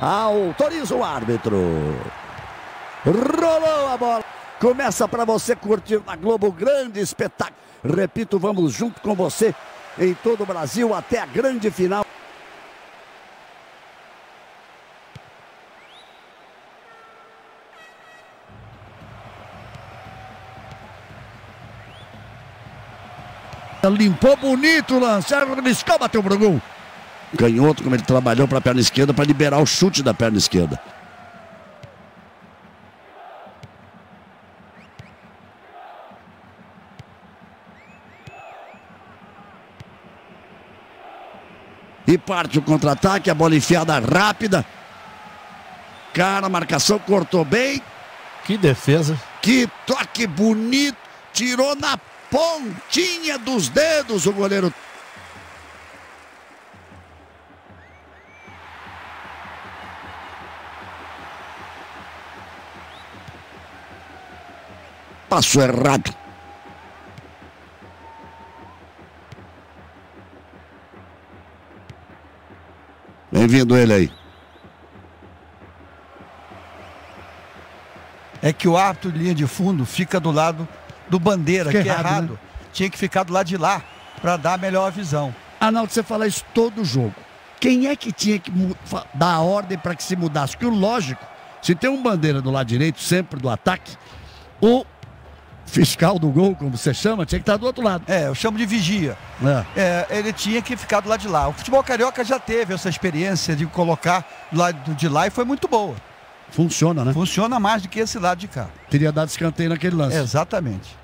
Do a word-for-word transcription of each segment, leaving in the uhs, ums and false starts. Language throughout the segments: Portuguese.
Autoriza o árbitro. Rolou a bola. Começa para você curtir na Globo. Grande espetáculo. Repito, vamos junto com você em todo o Brasil até a grande final. Limpou bonito o lance, arriscou, bateu pro gol. Canhoto, como ele trabalhou para a perna esquerda, para liberar o chute da perna esquerda. E parte o contra-ataque, a bola enfiada rápida. Cara, a marcação cortou bem. Que defesa. Que toque bonito. Tirou na pontinha dos dedos o goleiro. Passo errado. Bem-vindo ele aí. É que o árbitro de linha de fundo fica do lado do bandeira, que é errado. errado. Né? Tinha que ficar do lado de lá, para dar a melhor visão. Arnaldo, você fala isso todo jogo. Quem é que tinha que dar a ordem para que se mudasse? Porque o lógico, se tem um bandeira do lado direito, sempre do ataque, o fiscal do gol, como você chama, tinha que estar do outro lado. É, eu chamo de vigia. É. É, ele tinha que ficar do lado de lá. O futebol carioca já teve essa experiência de colocar do lado de lá e foi muito boa. Funciona, né? Funciona mais do que esse lado de cá. Teria dado escanteio naquele lance. É, exatamente.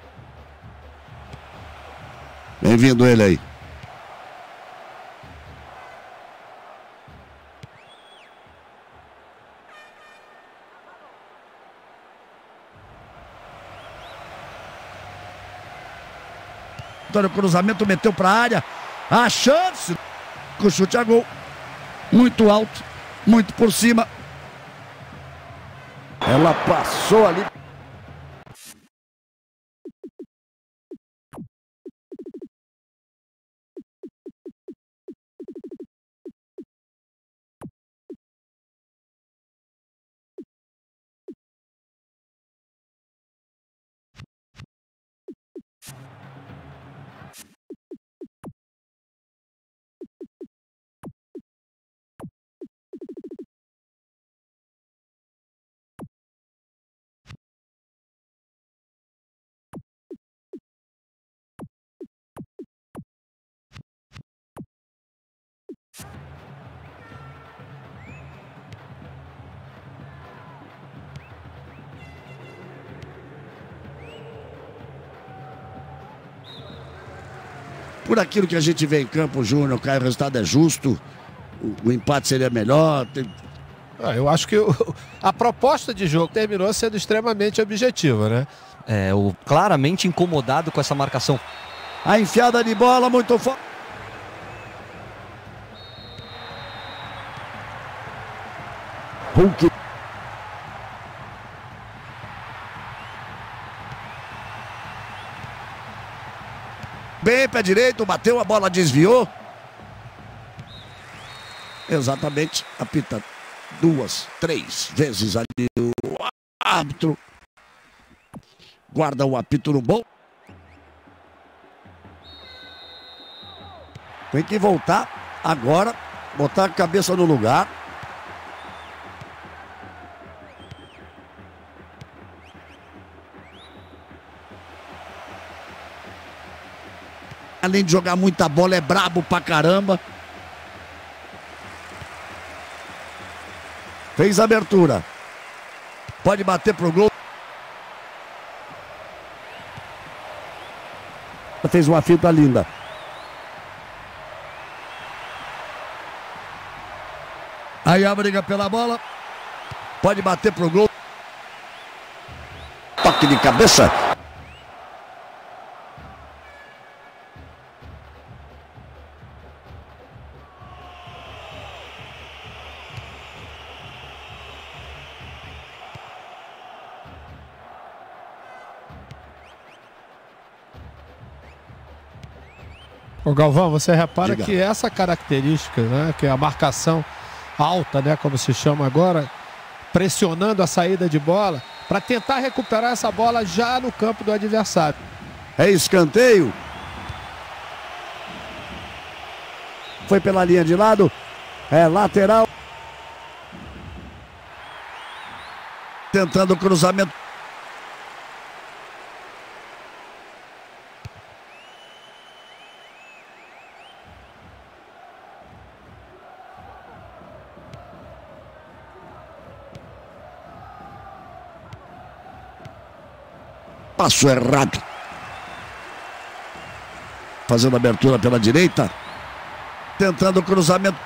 Bem-vindo ele aí. O cruzamento meteu para a área. A chance. O chute a gol. Muito alto. Muito por cima. Ela passou ali. Por aquilo que a gente vê em campo, Júnior, Caio, o resultado é justo, o, o empate seria melhor. Tem... Ah, eu acho que o, a proposta de jogo terminou sendo extremamente objetiva, né? É, o claramente incomodado com essa marcação. A enfiada de bola muito forte. Hulk. Bem, pé direito, bateu, a bola desviou. Exatamente, apita duas, três vezes ali o árbitro. Guarda o apito no bom. Tem que voltar agora, botar a cabeça no lugar. Além de jogar muita bola, é brabo pra caramba. Fez a abertura. Pode bater pro gol. Fez uma fita linda. Aí a briga pela bola. Pode bater pro gol. Toque de cabeça. Ô Galvão, você repara Diga. que essa característica, né, que é a marcação alta, né, como se chama agora, pressionando a saída de bola para tentar recuperar essa bola já no campo do adversário. É escanteio. Foi pela linha de lado. É lateral. Tentando o cruzamento. Passo errado. Fazendo abertura pela direita. Tentando o cruzamento.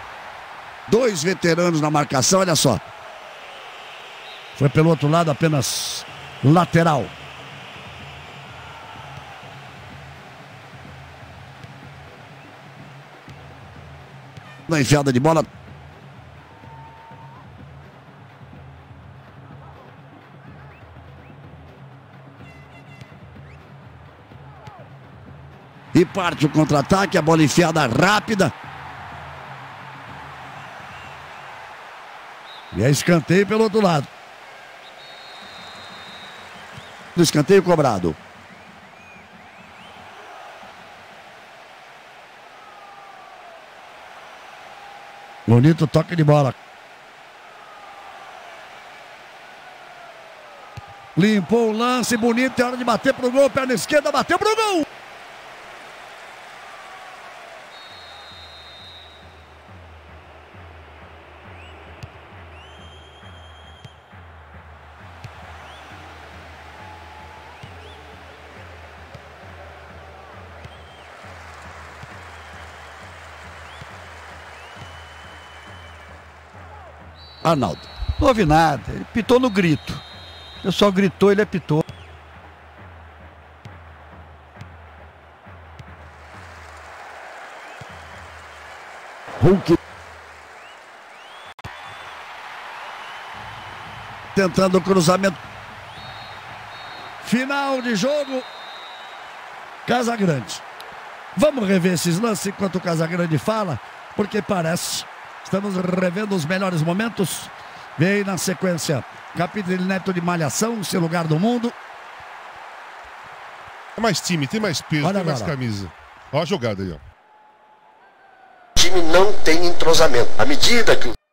Dois veteranos na marcação, olha só. Foi pelo outro lado, apenas lateral. Na enfiada de bola. E parte o contra-ataque, a bola enfiada rápida. E é escanteio pelo outro lado. No escanteio cobrado. Bonito toque de bola. Limpou o lance, bonito, é hora de bater pro gol, perna esquerda, bateu pro gol. Arnaldo. Não houve nada, ele pitou no grito. O pessoal gritou, ele apitou. Hulk. Tentando o cruzamento. Final de jogo. Casagrande. Vamos rever esses lances enquanto o Casagrande fala, porque parece... Estamos revendo os melhores momentos. Vem na sequência. Capítulo de Neto de Malhação, seu lugar do mundo. Tem mais time, tem mais peso, olha, tem mais camisa. Olha a jogada aí, ó. O time não tem entrosamento. À medida que o